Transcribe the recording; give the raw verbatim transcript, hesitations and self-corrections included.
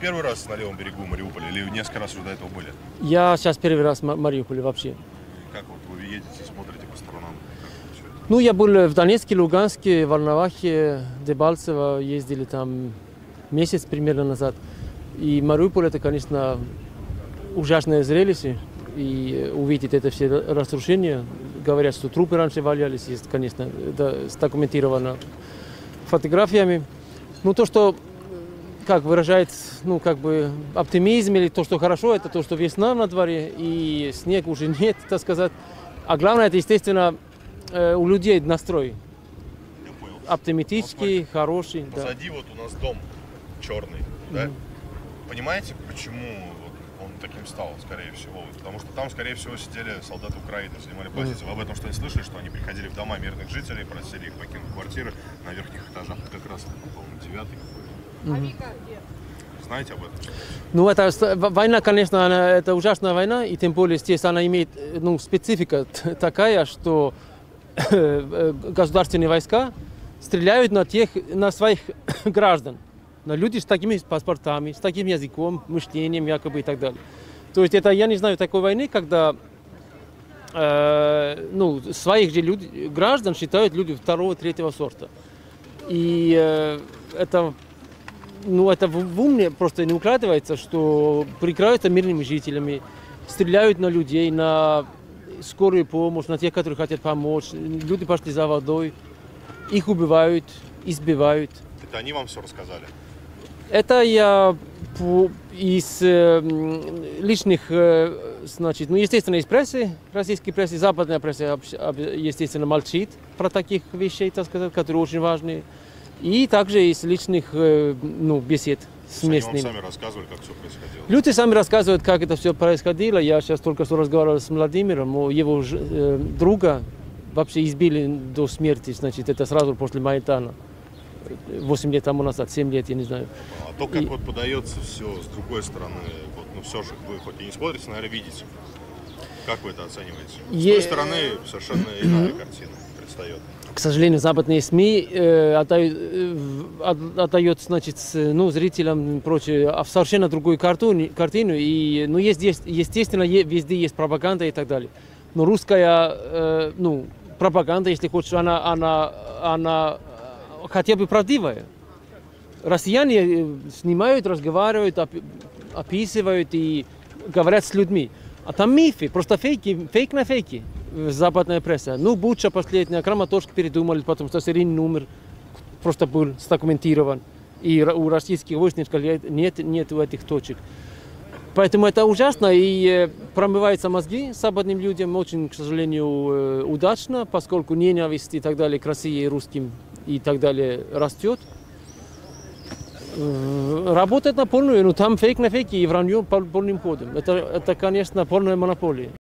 первый раз на левом берегу Мариуполя или несколько раз уже до этого были? Я сейчас первый раз в Мариуполе вообще. И как вот вы едете, смотрите по сторонам? Ну, я был в Донецке, Луганске, Волновахе, Дебальцево, ездили там месяц примерно назад. И Мариуполь — это, конечно, ужасное зрелище. И увидеть это все разрушения, говорят, что трупы раньше валялись, есть, конечно, это сдокументировано фотографиями. Ну, то, что, как выражает, ну, как бы, оптимизм или то, что хорошо, это то, что весна на дворе, и снег уже нет, так сказать. А главное, это, естественно, у людей настрой оптимистический, вот хороший. Позади, да. Вот у нас дом черный, да? Mm. Понимаете, почему он таким стал, скорее всего? Потому что там, скорее всего, сидели солдаты Украины, занимали позицию. Вы об этом что-нибудь слышали, что они приходили в дома мирных жителей, просили их покинуть квартиры на верхних этажах? Это как раз, по-моему, девятый какой-то. Mm-hmm. Знаете об этом? Ну, это война, конечно, она, это ужасная война, и тем более здесь она имеет, ну, специфика такая, что государственные войска стреляют на тех, на своих граждан, на людей с такими паспортами, с таким языком, мышлением, якобы, и так далее. То есть это, я не знаю такой войны, когда э, ну, своих же люд, граждан считают люди второго, третьего сорта. И э, это, ну, это в уме просто не укладывается, что прикрываются мирными жителями, стреляют на людей, на скорую помощь, на тех, которые хотят помочь. Люди пошли за водой, их убивают, избивают. Это они вам все рассказали? Это я из личных, значит, ну, естественно, из прессы, российской прессы, западная пресса, естественно, молчит про таких вещей, так сказать, которые очень важны. И также из личных, ну, бесед. Они вам сами рассказывали, как все происходило? Люди сами рассказывают, как это все происходило. Я сейчас только что разговаривал с Владимиром, его э, друга вообще избили до смерти, значит, это сразу после Майдана. восемь лет тому назад, семь лет, я не знаю. А то, как и... вот подается все с другой стороны, вот, ну все же вы хоть и не смотрите, наверное, видите. Как вы это оцениваете? С той е... стороны совершенно иная картина предстает. К сожалению, западные СМИ э, отдают, э, отдают, значит, ну, зрителям и прочее, а в совершенно другую карту, картину. И, ну, есть, есть, естественно, везде есть пропаганда и так далее. Но русская э, ну, пропаганда, если хочешь, она, она, она хотя бы правдивая. Россияне снимают, разговаривают, описывают и говорят с людьми. А там мифы, просто фейки, фейк на фейки. Западная пресса. Ну, Буча последняя, Крама тоже передумали, потому что серийный номер просто был сдокументирован. И у российских войск нет, нет у этих точек. Поэтому это ужасно, и промываются мозги западным людям очень, к сожалению, удачно, поскольку ненависть и так далее к России и русским и так далее растет. Работает на полную, но там фейк на фейке и вранье полным ходом. Это, это, конечно, полная монополия.